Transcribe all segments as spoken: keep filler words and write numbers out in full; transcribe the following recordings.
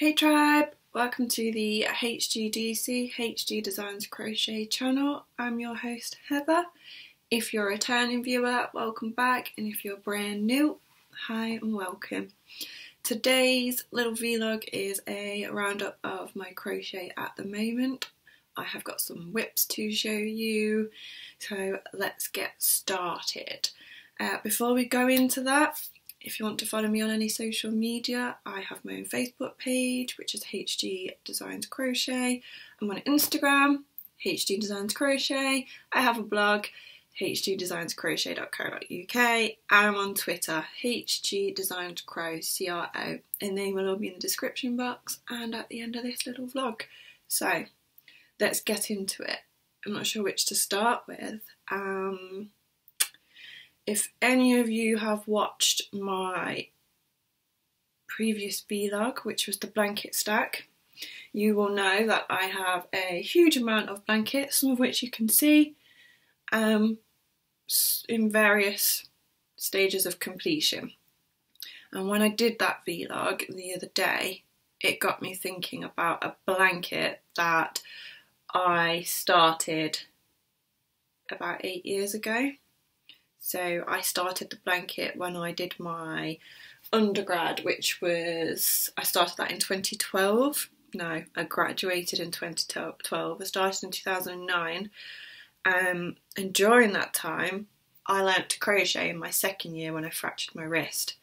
Hey tribe, welcome to the H G D C, H G Designs Crochet channel. I'm your host Heather. If you're a returning viewer, welcome back, and if you're brand new, hi and welcome. Today's little vlog is a roundup of my crochet at the moment. I have got some whips to show you, so let's get started. Uh, before we go into that, if you want to follow me on any social media, I have my own Facebook page, which is H G Designs Crochet. I'm on Instagram, H G Designs Crochet. I have a blog, h g designs crochet dot co dot u k, and I'm on Twitter, H G Designs Cro, C R O. And they will all be in the description box and at the end of this little vlog. So let's get into it. I'm not sure which to start with. Um, If any of you have watched my previous vlog, which was the blanket stack, you will know that I have a huge amount of blankets, some of which you can see um, in various stages of completion. And when I did that vlog the other day, it got me thinking about a blanket that I started about eight years ago. So I started the blanket when I did my undergrad, which was, I started that in twenty twelve. No, I graduated in twenty twelve. I started in two thousand nine. Um, and during that time, I learnt to crochet in my second year when I fractured my wrist.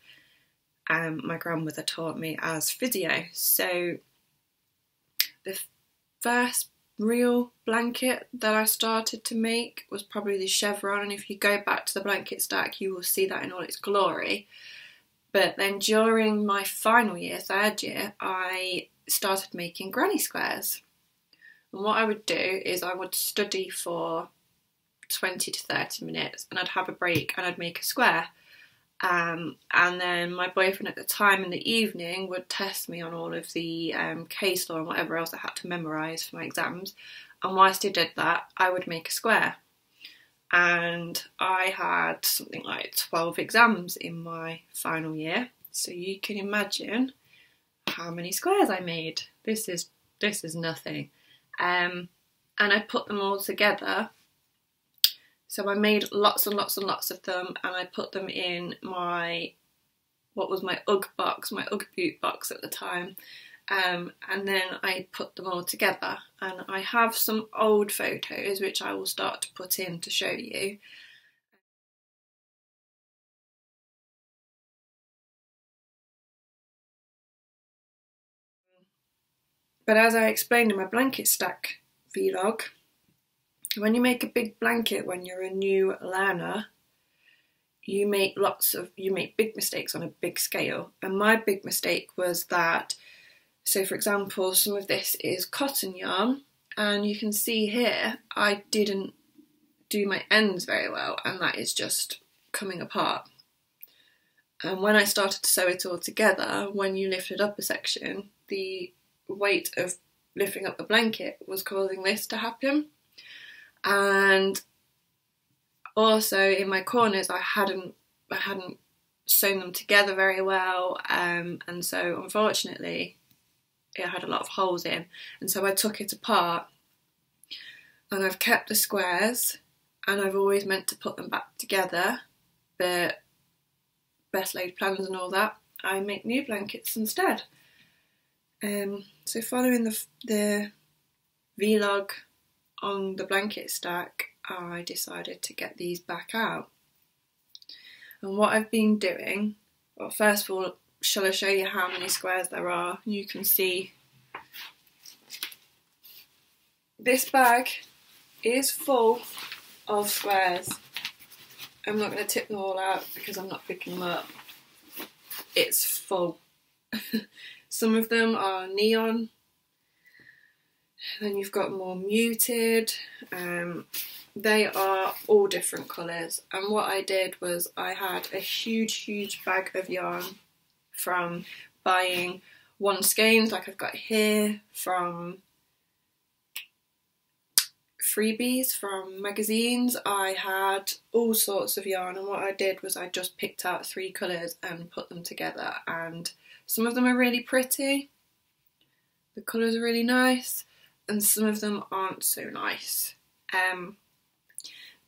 Um, my grandmother taught me as physio. So the first real blanket that I started to make was probably the chevron, and if you go back to the blanket stack you will see that in all its glory. But then during my final year, third year, I started making granny squares, and what I would do is I would study for twenty to thirty minutes and I'd have a break and I'd make a square, um, and then my boyfriend at the time in the evening would test me on all of the um, case law and whatever else I had to memorise for my exams, and whilst he did that I would make a square. And I had something like twelve exams in my final year, so you can imagine how many squares I made. This is this is nothing. Um, and I put them all together. So I made lots and lots and lots of them, and I put them in my, what was my Ugg box, my Ugg boot box at the time, um, and then I put them all together. And I have some old photos which I will start to put in to show you. But as I explained in my blanket stack vlog, when you make a big blanket when you're a new learner, you make lots of, you make big mistakes on a big scale. And my big mistake was that, so for example, some of this is cotton yarn, and you can see here I didn't do my ends very well, and that is just coming apart. And when I started to sew it all together, when you lifted up a section, the weight of lifting up the blanket was causing this to happen. And also in my corners I hadn't I hadn't sewn them together very well, um, and so unfortunately it had a lot of holes in, and so I took it apart, and I've kept the squares and I've always meant to put them back together, but best laid plans and all that, I make new blankets instead. Um, so following the, the vlog on the blanket stack, I decided to get these back out. And what I've been doing, well, first of all, shall I show you how many squares there are? You can see this bag is full of squares. I'm not going to tip them all out because I'm not picking them up. It's full. Some of them are neon. Then you've got more muted, um, they are all different colours. And what I did was I had a huge huge bag of yarn from buying one skeins like I've got here, from freebies, from magazines. I had all sorts of yarn, and what I did was I just picked out three colours and put them together, and some of them are really pretty The colours are really nice and some of them aren't so nice. Um,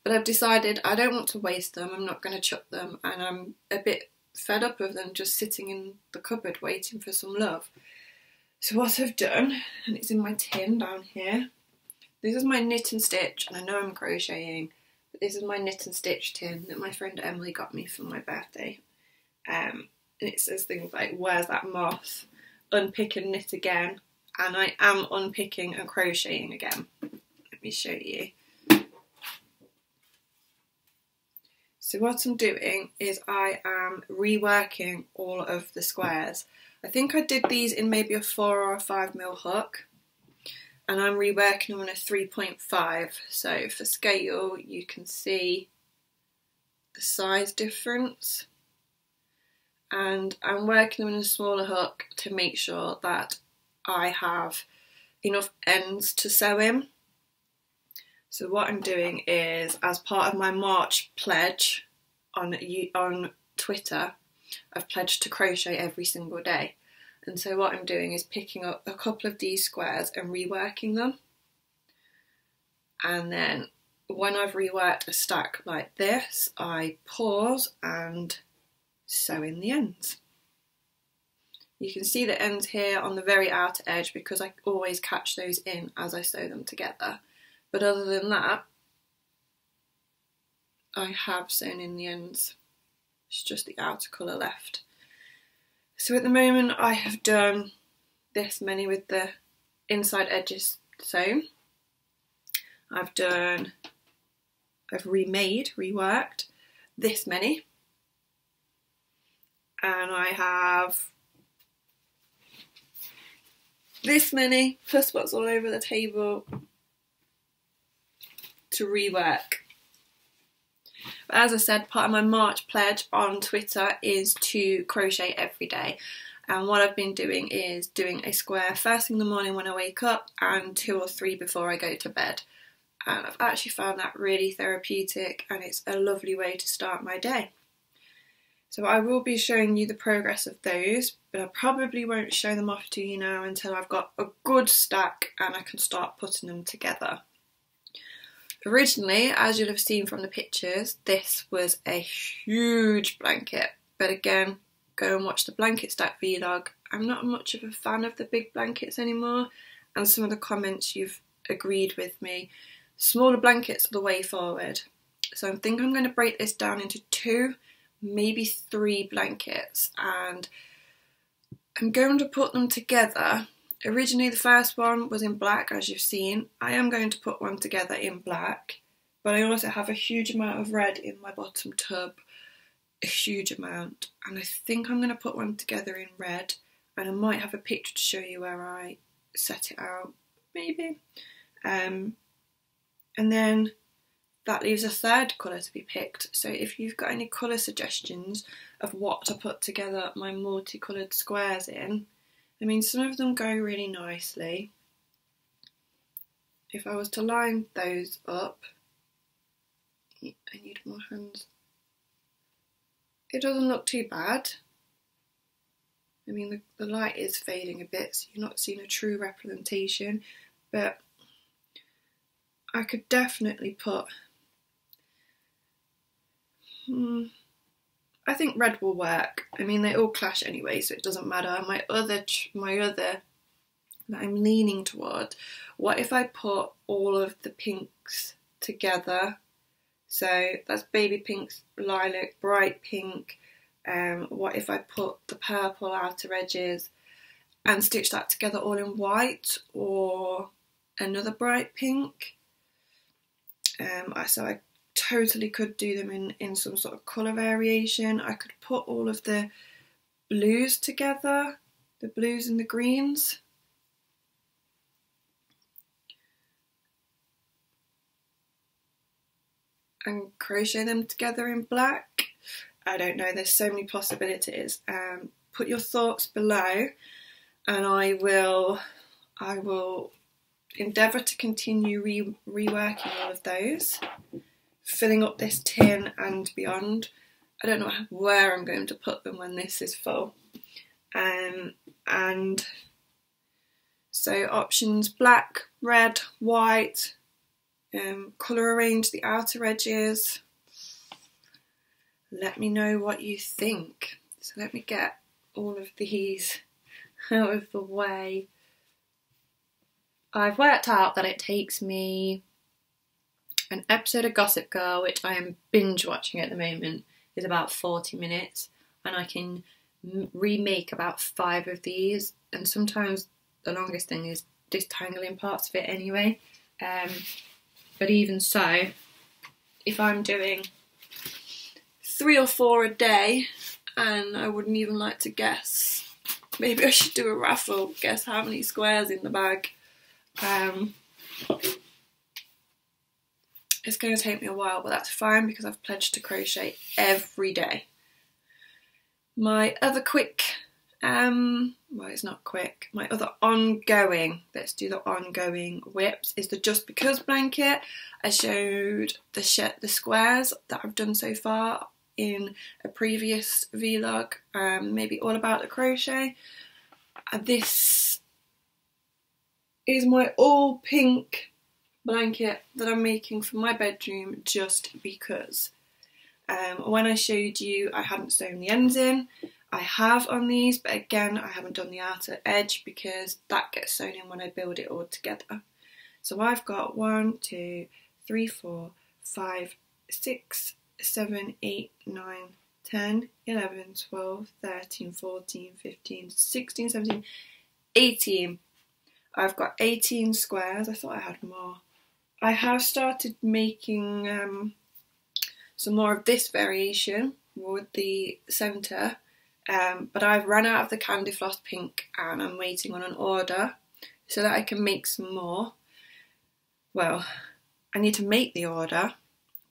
but I've decided I don't want to waste them, I'm not going to chuck them, and I'm a bit fed up of them just sitting in the cupboard waiting for some love. So what I've done, and it's in my tin down here, this is my knit and stitch, and I know I'm crocheting, but this is my knit and stitch tin that my friend Emily got me for my birthday. Um, and it says things like, where's that moth? Unpick and knit again. And I am unpicking and crocheting again. Let me show you. So what I'm doing is I am reworking all of the squares. I think I did these in maybe a four or a five mil hook, and I'm reworking them on a three point five. So for scale, you can see the size difference, and I'm working them in a smaller hook to make sure that I have enough ends to sew in. So what I'm doing is, as part of my March pledge on on Twitter, I've pledged to crochet every single day. And so what I'm doing is picking up a couple of these squares and reworking them. And then when I've reworked a stack like this, I pause and sew in the ends. You can see the ends here on the very outer edge because I always catch those in as I sew them together. But other than that, I have sewn in the ends. It's just the outer colour left. So at the moment I have done this many with the inside edges sewn. I've done, I've remade, reworked this many. And I have this many, plus what's all over the table, to rework. But as I said, part of my March pledge on Twitter is to crochet every day, and what I've been doing is doing a square first thing in the morning when I wake up and two or three before I go to bed, and I've actually found that really therapeutic, and it's a lovely way to start my day. So I will be showing you the progress of those, but I probably won't show them off to you now until I've got a good stack and I can start putting them together. Originally, as you'll have seen from the pictures, this was a huge blanket, but again, go and watch the blanket stack vlog. I'm not much of a fan of the big blankets anymore, and some of the comments you've agreed with me. Smaller blankets are the way forward. So I think I'm going to break this down into two, maybe three blankets, and I'm going to put them together. Originally the first one was in black, as you've seen. I am going to put one together in black, but I also have a huge amount of red in my bottom tub, a huge amount, and I think I'm going to put one together in red, and I might have a picture to show you where I set it out, maybe. Um, and then that leaves a third colour to be picked, so if you've got any colour suggestions of what to put together my multicoloured squares in, I mean, some of them go really nicely. If I was to line those up, I need more hands. It doesn't look too bad. I mean, the, the light is fading a bit, so you're not seeing a true representation, but I could definitely put, hmm, I think red will work. I mean, they all clash anyway, so it doesn't matter. My other, my other, that I'm leaning toward, what if I put all of the pinks together? So that's baby pinks, lilac, bright pink. Um, what if I put the purple outer edges and stitch that together all in white or another bright pink? Um, so I totally could do them in, in some sort of colour variation. I could put all of the blues together, the blues and the greens. And crochet them together in black. I don't know, there's so many possibilities. Um, put your thoughts below, and I will, I will endeavour to continue re reworking all of those, filling up this tin and beyond. I don't know where I'm going to put them when this is full. Um, and So options black, red, white, um, colour arrange the outer edges. Let me know what you think. So let me get all of these out of the way. I've worked out that it takes me an episode of Gossip Girl, which I am binge watching at the moment, is about forty minutes, and I can remake about five of these, and sometimes the longest thing is disentangling parts of it anyway. Um, but even so, if I'm doing three or four a day, and I wouldn't even like to guess, maybe I should do a raffle, guess how many squares in the bag. Um, it's going to take me a while, but that's fine because I've pledged to crochet every day. My other quick, um, well it's not quick, my other ongoing, let's do the ongoing whips, is the Just Because blanket. I showed the, sh the squares that I've done so far in a previous vlog, um, maybe all about the crochet. And this is my all pink blanket that I'm making for my bedroom just because. Um, when I showed you, I hadn't sewn the ends in. I have on these, but again, I haven't done the outer edge because that gets sewn in when I build it all together. So I've got one, two, three, four, five, six, seven, eight, nine, ten, eleven, twelve, thirteen, fourteen, fifteen, sixteen, seventeen, eighteen. I've got eighteen squares. I thought I had more. I have started making um, some more of this variation with the centre, um, but I've run out of the Candy Floss pink and I'm waiting on an order so that I can make some more. Well, I need to make the order,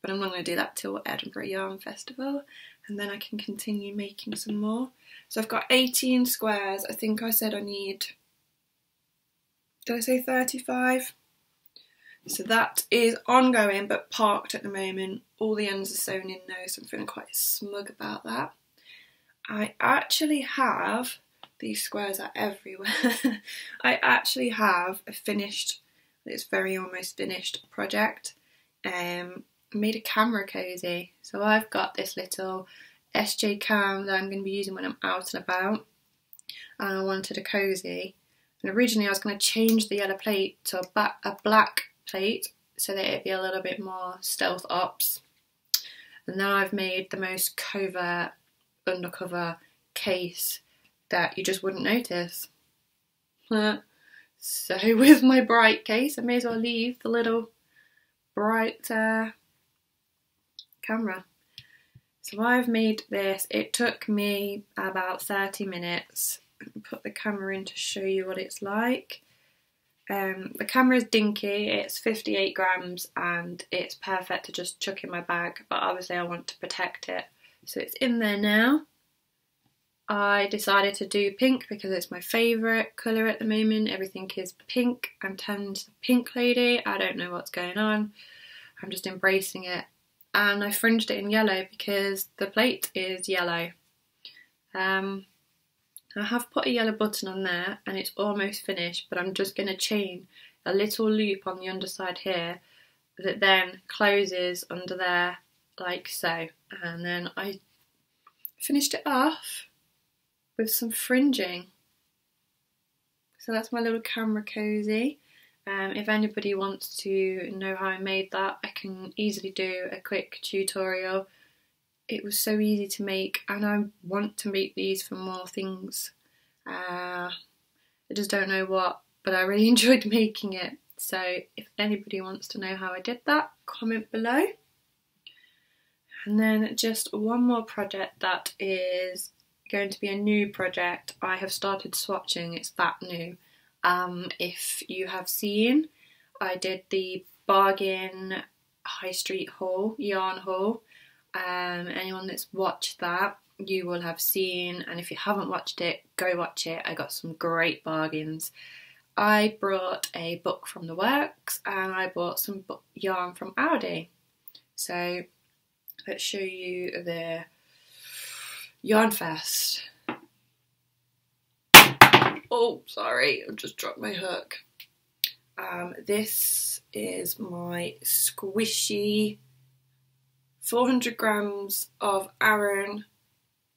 but I'm not going to do that till Edinburgh Yarn Festival, and then I can continue making some more. So I've got eighteen squares. I think I said I need, did I say thirty-five? So that is ongoing but parked at the moment. All the ends are sewn in now, so I'm feeling quite smug about that. I actually have, these squares are everywhere, I actually have a finished, it's very almost finished project. Um, I made a camera cozy. So I've got this little S J Cam that I'm going to be using when I'm out and about, and I wanted a cozy. And originally I was going to change the yellow plate to a black plate so that it'd be a little bit more stealth ops. And now I've made the most covert, undercover case that you just wouldn't notice. So with my bright case, I may as well leave the little bright uh, camera. So I've made this. It took me about thirty minutes. Put the camera in to show you what it's like. Um, the camera is dinky, it's fifty-eight grams, and it's perfect to just chuck in my bag, but obviously I want to protect it. So it's in there now. I decided to do pink because it's my favourite colour at the moment. Everything is pink. I'm turning to the pink lady. I don't know what's going on. I'm just embracing it. And I fringed it in yellow because the plate is yellow. Um, I have put a yellow button on there and it's almost finished, but I'm just going to chain a little loop on the underside here that then closes under there like so, and then I finished it off with some fringing. So that's my little camera cozy. Um, if anybody wants to know how I made that, I can easily do a quick tutorial. It was so easy to make, and I want to make these for more things. Uh, I just don't know what, but I really enjoyed making it. So if anybody wants to know how I did that, comment below. And then just one more project that is going to be a new project. I have started swatching, it's that new. Um, if you have seen, I did the Bargain High Street haul, yarn haul. Um, anyone that's watched that, you will have seen, and if you haven't watched it, go watch it. I got some great bargains. I brought a book from the works and I bought some yarn from Aldi. So let's show you the Yarn Fest. Oh, sorry, I've just dropped my hook. Um, this is my squishy four hundred grams of Aran,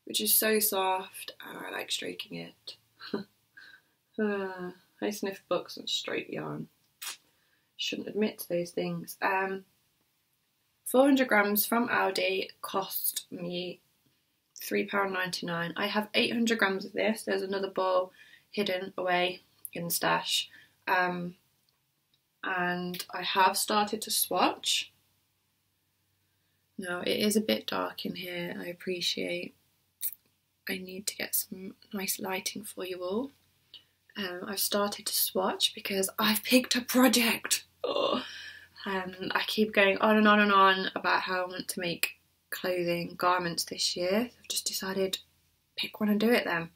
which is so soft, and I like stroking it. uh, I sniff books and straight yarn. Shouldn't admit to those things. Um, four hundred grams from Aldi cost me three pounds ninety-nine. I have eight hundred grams of this. There's another ball hidden away in the stash. Um, and I have started to swatch. Now, it is a bit dark in here, I appreciate. I need to get some nice lighting for you all. Um, I've started to swatch because I've picked a project. Oh. Um, I keep going on and on and on about how I want to make clothing, garments this year. I've just decided, pick one and do it then.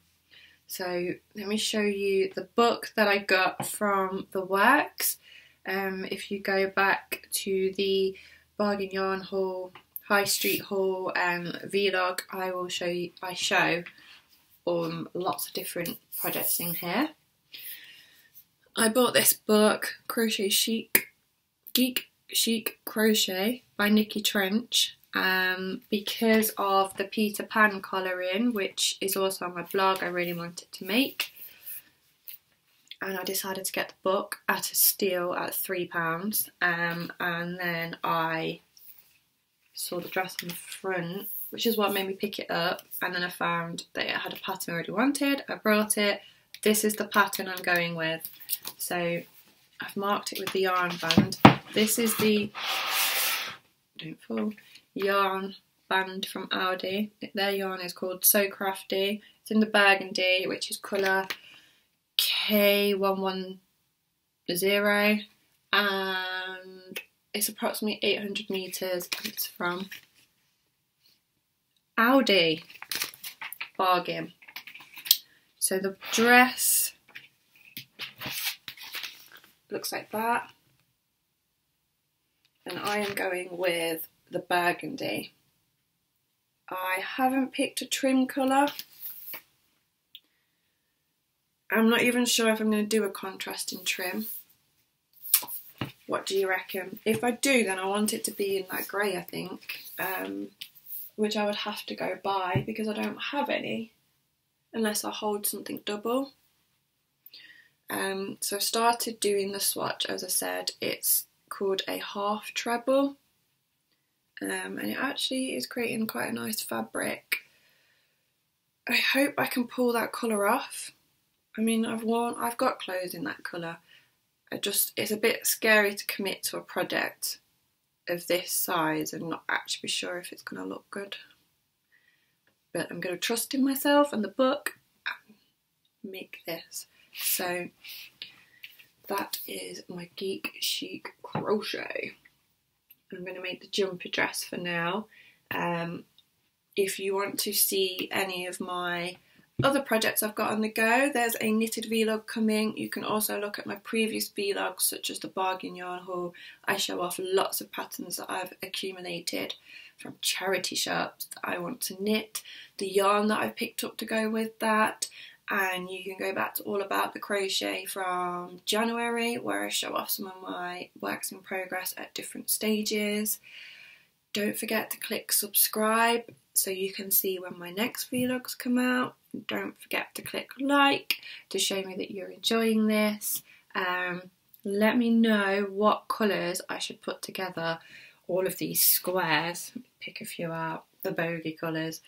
So let me show you the book that I got from The Works. Um, if you go back to the Bargain Yarn Haul, High Street Haul um, vlog, I will show you, I show um, lots of different projects in here. I bought this book, Crochet Chic, Geek Chic Crochet by Nikki Trench, um, because of the Peter Pan colouring, which is also on my blog. I really wanted to make, and I decided to get the book at a steal at three pounds, um, and then I saw the dress on the front, which is what made me pick it up, and then I found that it had a pattern I already wanted. I brought it. This is the pattern I'm going with. So I've marked it with the yarn band. This is the, don't fall, yarn band from Aldi. Their yarn is called So Crafty. It's in the burgundy, which is colour K one ten, and it's approximately eight hundred metres, and it's from Aldi. Bargain. So the dress looks like that, and I am going with the burgundy. I haven't picked a trim colour. I'm not even sure if I'm going to do a contrasting trim. What do you reckon? If I do, then I want it to be in that grey, I think, um, which I would have to go buy because I don't have any unless I hold something double. Um, so I started doing the swatch, as I said. It's called a half treble, um, and it actually is creating quite a nice fabric. I hope I can pull that colour off. I mean, I've worn, I've got clothes in that colour. I just, it's a bit scary to commit to a project of this size and not actually be sure if it's going to look good. But I'm going to trust in myself and the book and make this. So that is my Geek Chic Crochet. I'm going to make the jumper dress for now. Um, if you want to see any of my other projects I've got on the go, there's a knitted vlog coming. You can also look at my previous vlogs, such as the Bargain Yarn Haul. I show off lots of patterns that I've accumulated from charity shops that I want to knit, the yarn that I've picked up to go with that, and you can go back to All About the Crochet from January, where I show off some of my works in progress at different stages. Don't forget to click subscribe so you can see when my next vlogs come out. Don't forget to click like to show me that you're enjoying this. Um, let me know what colours I should put together, all of these squares, pick a few out, the bogey colours,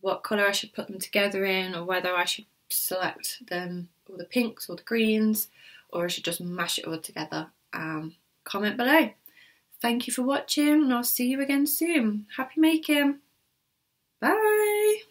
what colour I should put them together in, or whether I should select them, or the pinks or the greens, or I should just mash it all together. Um, comment below. Thank you for watching, and I'll see you again soon. Happy making! Bye!